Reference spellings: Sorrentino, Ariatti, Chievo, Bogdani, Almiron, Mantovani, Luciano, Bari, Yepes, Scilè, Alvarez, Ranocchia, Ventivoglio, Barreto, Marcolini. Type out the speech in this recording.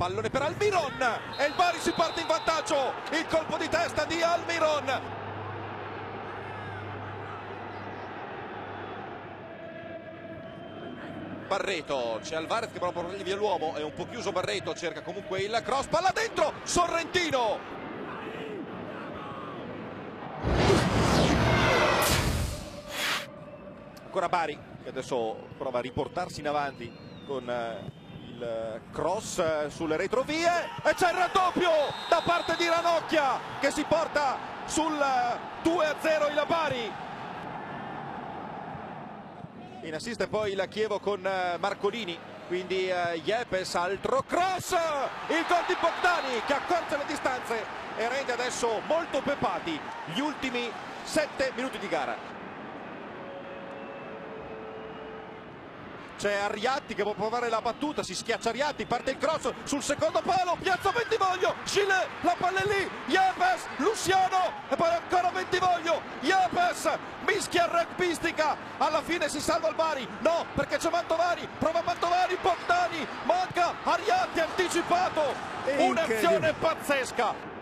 pallone per Almiron e il Bari si parte in vantaggio, il colpo di testa di Almiron. Barreto, c'è Alvarez che prova a portargli via l'uomo, è un po' chiuso Barreto, cerca comunque il cross, palla dentro, Sorrentino! Ancora Bari che adesso prova a riportarsi in avanti con il cross sulle retrovie e c'è il raddoppio da parte di Ranocchia che si porta sul 2-0 il Bari. In assist poi il Chievo con Marcolini, quindi Yepes, altro cross, il gol di Bogdani che accorcia le distanze e rende adesso molto pepati gli ultimi 7 minuti di gara. C'è Ariatti che può provare la battuta, si schiaccia Ariatti, parte il cross sul secondo palo, piazza Ventivoglio, Scilè, la palla è lì, Yepes, Luciano e poi ancora Ventivoglio, Yepes, mischia rugbistica, alla fine si salva il Bari, no perché c'è Mantovani, prova Mantovani, Bogdani, manca Ariatti anticipato, un'azione pazzesca.